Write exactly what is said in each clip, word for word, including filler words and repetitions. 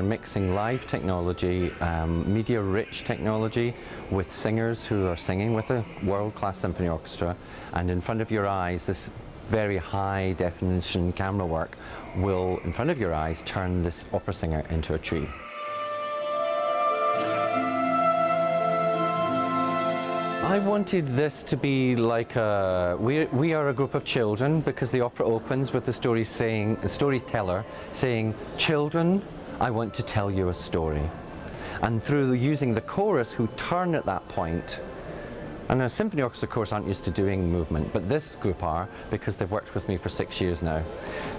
they're mixing live technology, um, media-rich technology, with singers who are singing with a world-class symphony orchestra, and in front of your eyes, this very high-definition camera work will, in front of your eyes, turn this opera singer into a tree. I wanted this to be like a, we, we are a group of children, because the opera opens with the story saying, the storyteller saying, "Children, I want to tell you a story." And through the, using the chorus, who turn at that point, and a symphony orchestra chorus aren't used to doing movement, but this group are, because they've worked with me for six years now.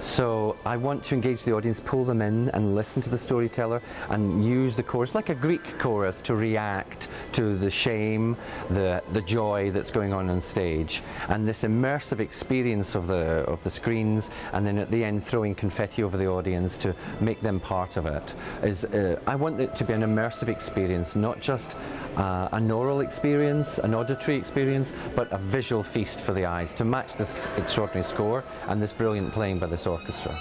So I want to engage the audience, pull them in and listen to the storyteller, and use the chorus, like a Greek chorus, to react to the shame, the, the joy that's going on on stage. And this immersive experience of the, of the screens, and then at the end throwing confetti over the audience to make them part of it. Is, uh, I want it to be an immersive experience, not just Uh, an oral experience, an auditory experience, but a visual feast for the eyes, to match this extraordinary score and this brilliant playing by this orchestra.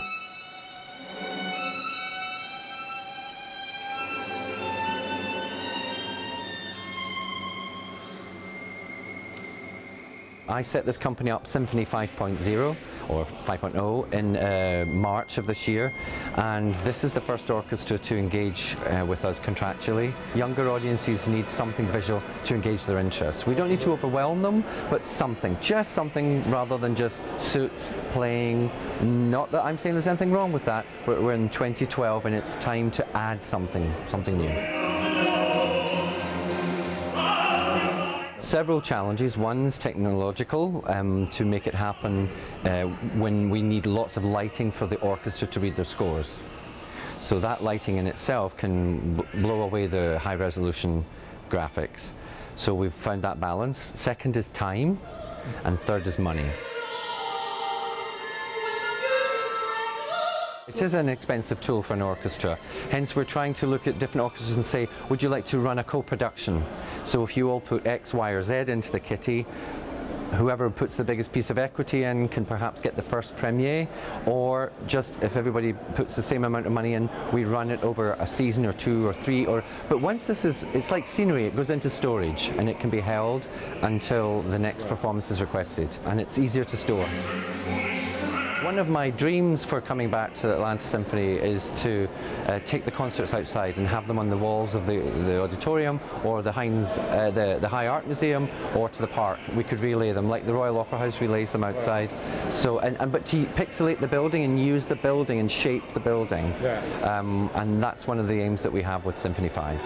I set this company up, Symphony five point oh or five point oh, in uh, March of this year, and this is the first orchestra to engage uh, with us contractually. Younger audiences need something visual to engage their interests. We don't need to overwhelm them, but something, just something, rather than just suits playing. Not that I'm saying there's anything wrong with that, but we're in twenty twelve and it's time to add something, something new. Several challenges. One's technological, um, to make it happen uh, when we need lots of lighting for the orchestra to read their scores. So that lighting in itself can blow away the high resolution graphics. So we've found that balance. Second is time, and third is money. It is an expensive tool for an orchestra, hence we're trying to look at different orchestras and say, would you like to run a co-production? So if you all put X, Y or Z into the kitty, whoever puts the biggest piece of equity in can perhaps get the first premiere, or just if everybody puts the same amount of money in, we run it over a season or two or three. Or but once this is, it's like scenery, it goes into storage and it can be held until the next performance is requested, and it's easier to store. One of my dreams for coming back to the Atlanta Symphony is to uh, take the concerts outside and have them on the walls of the, the auditorium, or the Heinz, uh, the, the High Art Museum, or to the park. We could relay them, like the Royal Opera House relays them outside. So, and, and but to pixelate the building and use the building and shape the building. Yeah. Um, and that's one of the aims that we have with Symphony five.